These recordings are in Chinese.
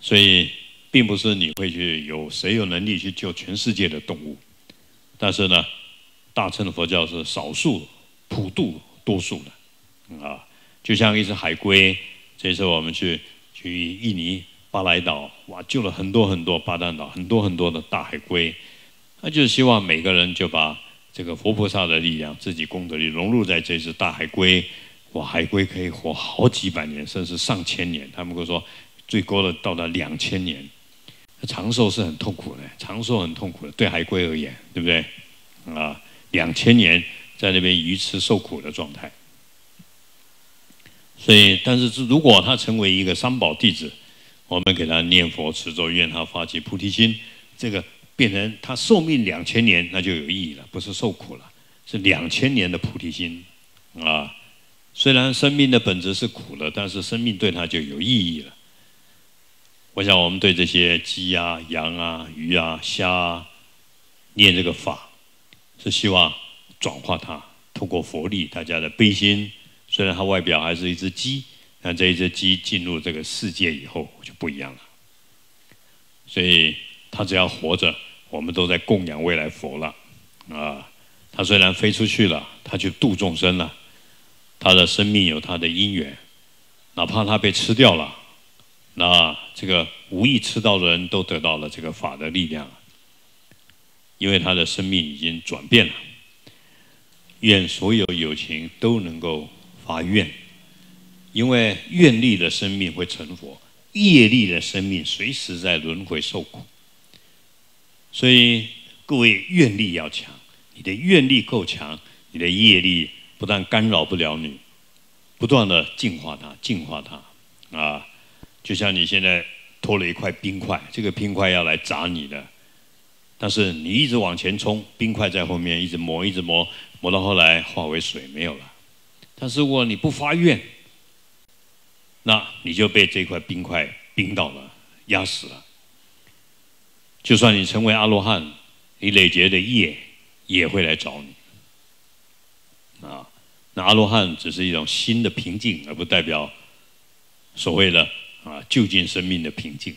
所以并不是你会去谁有能力去救全世界的动物，但是呢，大乘的佛教是少数普度多数的啊。就像一只海龟，这次我们去印尼巴莱岛，哇，救了很多很多巴淡岛很多很多的大海龟，他就是希望每个人就把这个佛菩萨的力量、自己功德力融入在这只大海龟。哇，海龟可以活好几百年，甚至上千年。他们会说，最高的到达2000年。长寿是很痛苦的，长寿很痛苦的，对海龟而言，对不对？啊，2000年在那边鱼吃受苦的状态。所以，但是如果他成为一个三宝弟子，我们给他念佛持咒，愿他发起菩提心，这个变成他寿命2000年，那就有意义了，不是受苦了，是2000年的菩提心啊。虽然生命的本质是苦了，但是生命对它就有意义了。我想我们对这些鸡啊、羊啊、鱼啊、虾啊念这个法，是希望转化它，透过佛力，大家的悲心。虽然它外表还是一只鸡，但这一只鸡进入这个世界以后就不一样了。所以它只要活着，我们都在供养未来佛了啊！它虽然飞出去了，它去度众生了。他的生命有他的因缘，哪怕他被吃掉了，那这个无意吃到的人都得到了这个法的力量，因为他的生命已经转变了。愿所有有情都能够发愿，因为愿力的生命会成佛，业力的生命随时在轮回受苦。所以各位愿力要强，你的愿力够强，你的业力不但干扰不了你，不断的净化它，净化它啊！就像你现在拖了一块冰块，这个冰块要来砸你的，但是你一直往前冲，冰块在后面一直磨，磨到后来化为水没有了。但是如果你不发愿，那你就被这块冰块冰到了，压死了。就算你成为阿罗汉，你累劫的业也会来找你啊！那阿罗汉只是一种心的平静，而不代表所谓的究竟生命的平静。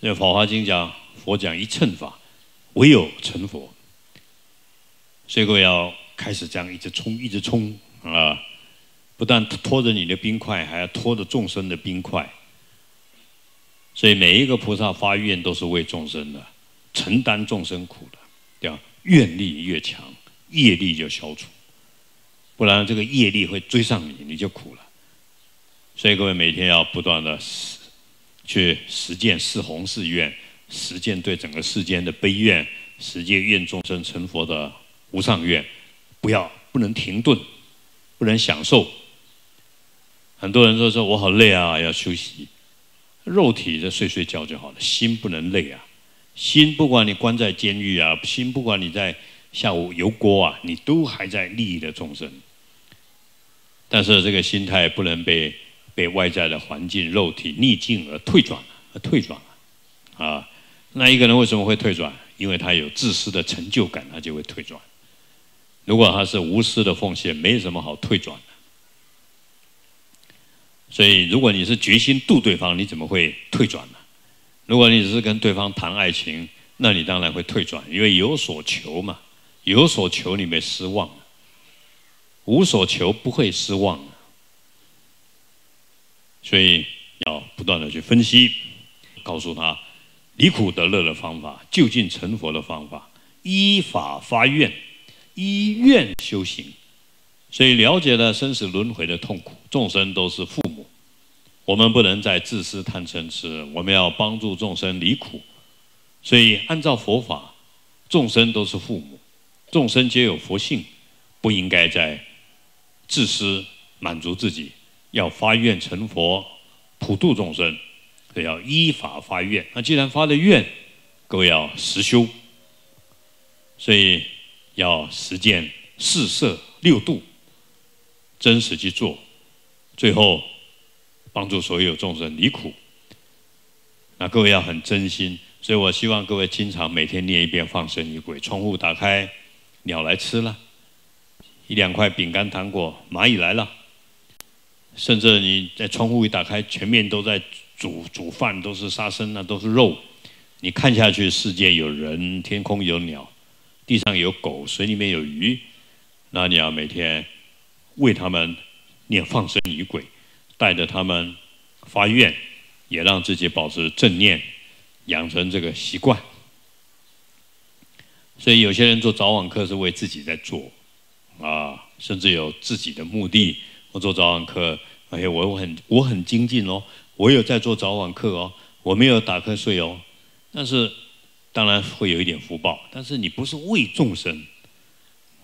所以《法华经》讲，佛讲一乘法，唯有成佛。所以各位要开始这样一直冲啊！不但拖着你的冰块，还要拖着众生的冰块。所以每一个菩萨发愿都是为众生的，承担众生苦的。这样愿力越强，业力就消除。不然这个业力会追上你，你就苦了。所以各位每天要不断的去实践四弘誓愿，实践对整个世间的悲愿，实践愿众生成佛的无上愿，不能停顿，不能享受。很多人都说我好累啊，要休息。肉体就睡觉就好了，心不能累啊。心不管你关在监狱啊，心不管你在下午油锅啊，你都还在利益的众生。但是这个心态不能被外在的环境、肉体逆境而退转了啊！那一个人为什么会退转？因为他有自私的成就感，他就会退转。如果他是无私的奉献，没什么好退转的。所以，如果你是决心度对方，你怎么会退转呢？如果你只是跟对方谈爱情，那你当然会退转，因为有所求嘛。有所求你没失望，无所求不会失望。所以要不断的去分析，告诉他离苦得乐的方法，究竟成佛的方法，依法发愿，依愿修行。所以了解了生死轮回的痛苦，众生都是父母，我们不能再自私贪嗔痴，我们要帮助众生离苦。所以按照佛法，众生都是父母，众生皆有佛性，不应该再自私满足自己，要发愿成佛，普度众生，所以要依法发愿。那既然发了愿，各位要实修，所以要实践四摄六度，真实去做，最后帮助所有众生离苦。那各位要很真心，所以我希望各位经常每天念一遍放生仪轨，窗户打开。鸟来吃了，1、2块饼干、糖果，蚂蚁来了，甚至你在窗户一打开，全面都在煮饭，都是杀生啊，都是肉。你看下去，世界有人，天空有鸟，地上有狗，水里面有鱼。那你要每天为他们念放生仪轨，带着他们发愿，也让自己保持正念，养成这个习惯。所以有些人做早晚课是为自己在做啊，甚至有自己的目的。 我做早晚课，而且我很精进哦，我有在做早晚课哦，我没有打瞌睡哦。但是当然会有一点福报，但是你不是为众生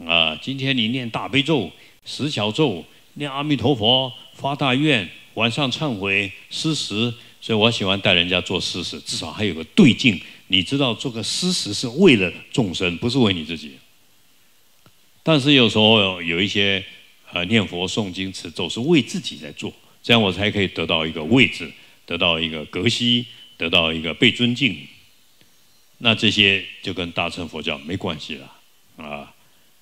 啊。今天你念大悲咒、十小咒，念阿弥陀佛、发大愿，晚上忏悔、施食，所以我喜欢带人家做施食，至少还有个对境。你知道做个施食是为了众生，不是为你自己。但是有时候有一些。 念佛、诵经、持咒是为自己在做，这样我才可以得到一个位置，得到一个格西，得到一个被尊敬。那这些就跟大乘佛教没关系了啊。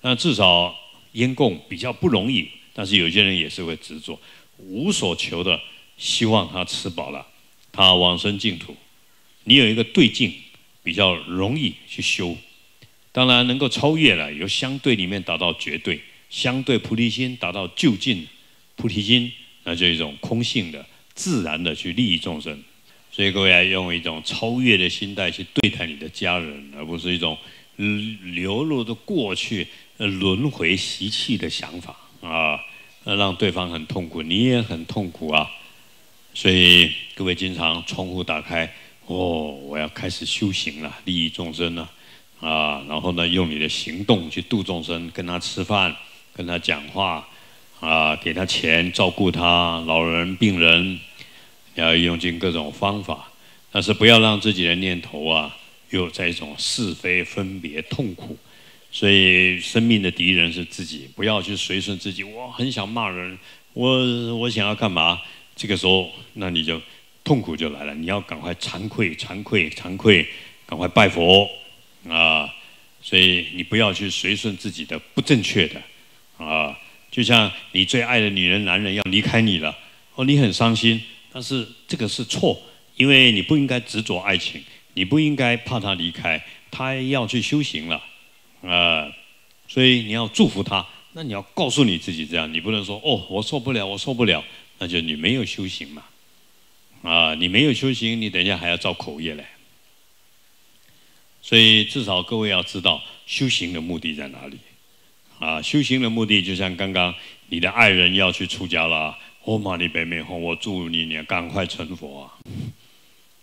那至少因供比较不容易，但是有些人也是会执着，无所求的，希望他吃饱了，他往生净土。你有一个对境，比较容易去修。当然能够超越了，由相对里面达到绝对。 相对菩提心达到究竟菩提心，那就一种空性的、自然的去利益众生。所以各位要用一种超越的心态去对待你的家人，而不是一种流入的过去轮回习气的想法啊，让对方很痛苦，你也很痛苦啊。所以各位经常窗户打开，哦，我要开始修行了，利益众生了啊，然后呢，用你的行动去度众生，跟他吃饭。 跟他讲话，啊，给他钱，照顾他，老人、病人，要用尽各种方法，但是不要让自己的念头啊，又在一种是非分别痛苦。所以，生命的敌人是自己，不要去随顺自己。我很想骂人，我想要干嘛？这个时候，那你就痛苦就来了。你要赶快惭愧、惭愧、惭愧，赶快拜佛啊！所以，你不要去随顺自己的不正确的。 啊，就像你最爱的女人、男人要离开你了，哦，你很伤心，但是这个是错，因为你不应该执着爱情，你不应该怕他离开，他要去修行了，所以你要祝福他。那你要告诉你自己这样，你不能说哦，我受不了，我受不了，那就你没有修行嘛，啊，你没有修行，你等一下还要造口业嘞。所以至少各位要知道修行的目的在哪里。 啊，修行的目的就像刚刚你的爱人要去出家了，哦，玛丽北美红，我祝你，你赶快成佛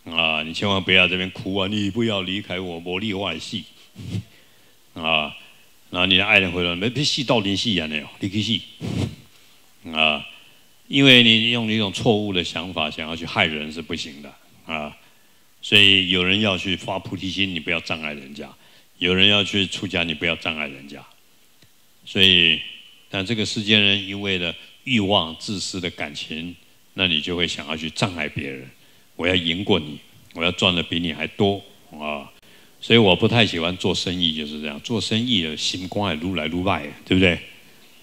啊！啊，你千万不要这边哭啊，你不要离开我，魔力外戏啊！然后你的爱人回来，没戏到底戏演的哦，你去戏啊！因为你用一种错误的想法想要去害人是不行的啊，所以有人要去发菩提心，你不要障碍人家；有人要去出家，你不要障碍人家。 所以，但这个世间人因为了欲望、自私的感情，那你就会想要去障碍别人。我要赢过你，我要赚的比你还多啊！所以我不太喜欢做生意，就是这样。做生意的心光也撸来撸外，对不对？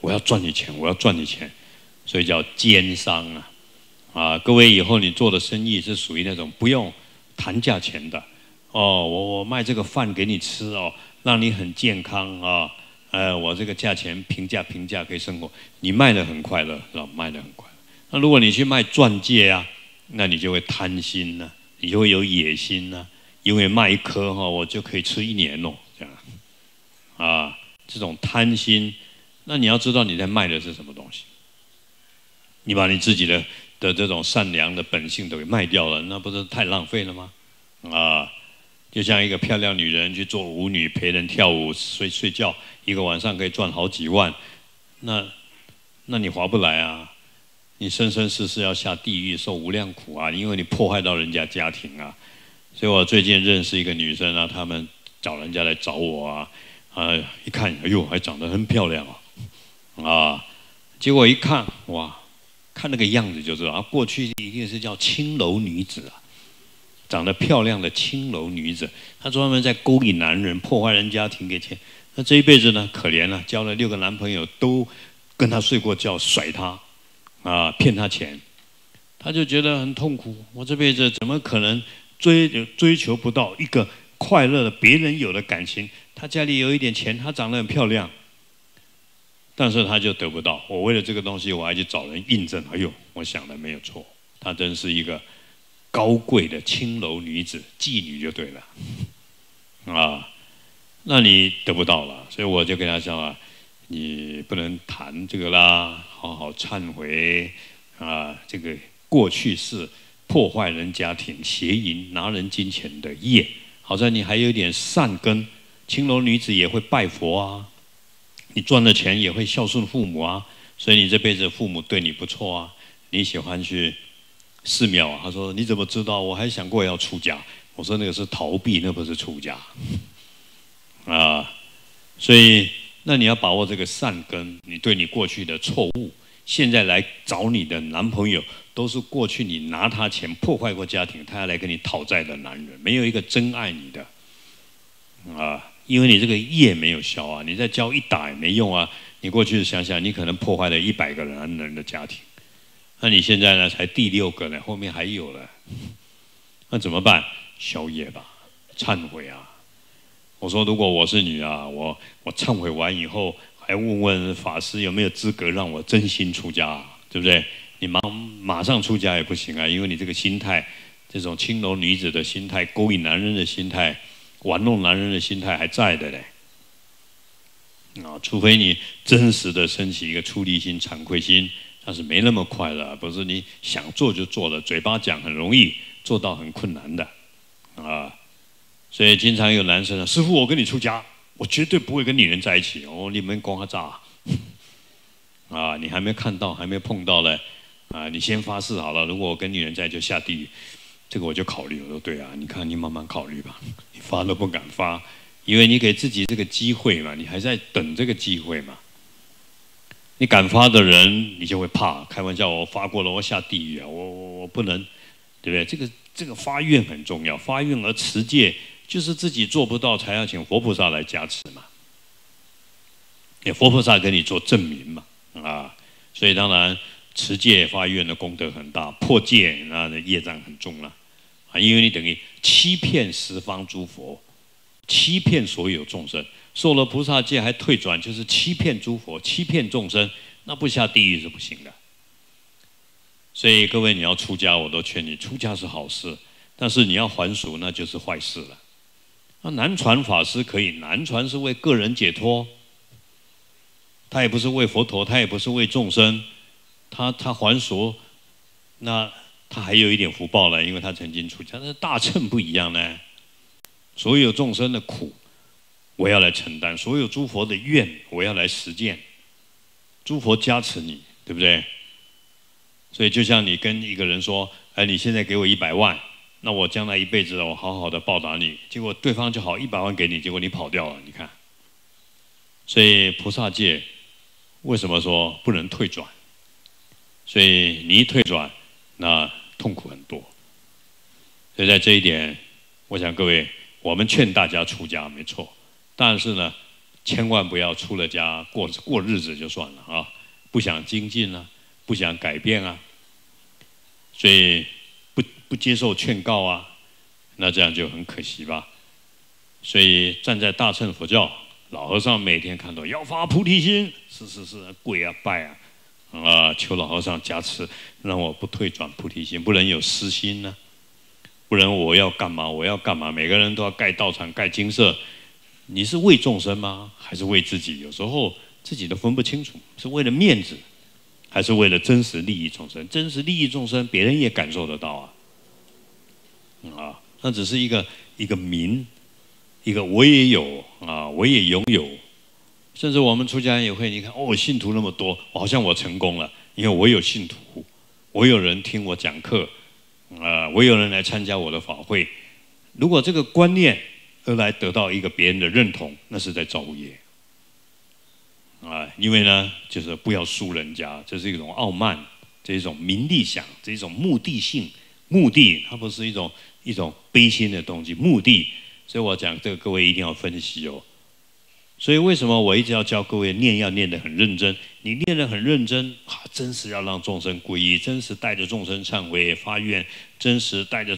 我要赚你钱，我要赚你钱，所以叫奸商啊！啊，各位以后你做的生意是属于那种不用谈价钱的哦。我卖这个饭给你吃哦，让你很健康啊。 我这个价钱平价可以生活，你卖得很快乐，是吧？卖得很快乐。那如果你去卖钻戒啊，那你就会贪心呢、啊，你就会有野心呢、啊，因为卖一颗哈、哦，我就可以吃一年哦，这样啊，这种贪心，那你要知道你在卖的是什么东西。你把你自己的这种善良的本性都给卖掉了，那不是太浪费了吗？啊。 就像一个漂亮女人去做舞女，陪人跳舞、睡觉，一个晚上可以赚好几万，那你划不来啊！你生生世世要下地狱受无量苦啊！因为你破坏到人家家庭啊！所以我最近认识一个女生啊，他们找人家来找我啊，一看，哎呦，还长得很漂亮啊，啊，结果一看，哇，看那个样子就知道，过去一定是叫青楼女子啊。 长得漂亮的青楼女子，她专门在勾引男人，破坏人家庭给钱。那这一辈子呢，可怜了，交了6个男朋友，都跟她睡过觉，甩她，骗他钱，他就觉得很痛苦。我这辈子怎么可能追求不到一个快乐的别人有的感情？他家里有一点钱，他长得很漂亮，但是他就得不到。我为了这个东西，我还去找人印证。哎呦，我想的没有错，她真是一个高贵的青楼女子，妓女就对了啊。那你得不到了，所以我就跟他讲啊。 你不能谈这个啦，好好忏悔啊！这个过去是破坏人家庭、邪淫、拿人金钱的业。好在你还有点善根，青楼女子也会拜佛啊，你赚了钱也会孝顺父母啊，所以你这辈子父母对你不错啊。你喜欢去寺庙啊？他说你怎么知道？我还想过要出家。我说那个是逃避，那不是出家啊，所以。 那你要把握这个善根，你对你过去的错误，现在来找你的男朋友，都是过去你拿他钱破坏过家庭，他要来跟你讨债的男人，没有一个真爱你的，啊，因为你这个业没有消啊，你再教一打也没用啊。你过去想想，你可能破坏了100个男人的家庭，那你现在呢才第6个呢，后面还有了，那怎么办？消业吧，忏悔啊。 我说，如果我是你啊，我忏悔完以后，还问问法师有没有资格让我真心出家、啊，对不对？你马上出家也不行啊，因为你这个心态，这种青楼女子的心态、勾引男人的心态、玩弄男人的心态还在的嘞。啊，除非你真实的升起一个出离心、惭愧心，但是没那么快了，不是你想做就做了，嘴巴讲很容易，做到很困难的，啊。 所以经常有男生啊，师父，我跟你出家，我绝对不会跟女人在一起。哦，你们光炸啊！你还没看到，还没碰到嘞，啊，你先发誓好了，如果我跟女人在就下地狱，这个我就考虑。我说对啊，你看你慢慢考虑吧，你发都不敢发，因为你给自己这个机会嘛，你还在等这个机会嘛。你敢发的人，你就会怕。开玩笑，我发过了，我下地狱啊，我不能，对不对？这个发愿很重要，发愿而持戒。 就是自己做不到，才要请佛菩萨来加持嘛。也佛菩萨给你做证明嘛，啊，所以当然持戒发愿的功德很大，破戒那的业障很重了，啊，因为你等于欺骗十方诸佛，欺骗所有众生，受了菩萨戒还退转，就是欺骗诸佛，欺骗众生，那不下地狱是不行的。所以各位你要出家，我都劝你出家是好事，但是你要还俗，那就是坏事了。 那南传法师可以，南传是为个人解脱，他也不是为佛陀，他也不是为众生，他还俗，那他还有一点福报了，因为他曾经出家。但是大乘不一样呢，所有众生的苦，我要来承担；所有诸佛的愿，我要来实践。诸佛加持你，对不对？所以就像你跟一个人说：“哎，你现在给我100万。” 那我将来一辈子，我好好的报答你。结果对方就好100万给你，结果你跑掉了。你看，所以菩萨戒为什么说不能退转？所以你一退转，那痛苦很多。所以在这一点，我想各位，我们劝大家出家没错，但是呢，千万不要出了家过日子就算了啊，不想精进啊，不想改变啊，所以。 不接受劝告啊，那这样就很可惜吧。所以站在大乘佛教，老和尚每天看到要发菩提心，是，跪啊拜啊，求老和尚加持，让我不退转菩提心，不能有私心呢、啊，不然我要干嘛？我要干嘛？每个人都要盖道场、盖精舍，你是为众生吗？还是为自己？有时候自己都分不清楚，是为了面子，还是为了真实利益众生？真实利益众生，别人也感受得到啊。 啊，那只是一个名，一个我也有啊，我也拥有，甚至我们出家人也会，你看哦，信徒那么多，好像我成功了，因为我有信徒，我有人听我讲课，啊，我有人来参加我的法会。如果这个观念而来得到一个别人的认同，那是在造业啊，因为呢，就是不要输人家，这是一种傲慢，这是一种名利想，这是一种目的性。 目的，它不是一种悲心的东西。目的，所以我讲这个，各位一定要分析哦。所以为什么我一直要教各位念要念得很认真？你念得很认真，真实要让众生皈依，真实带着众生忏悔发愿，真实带着。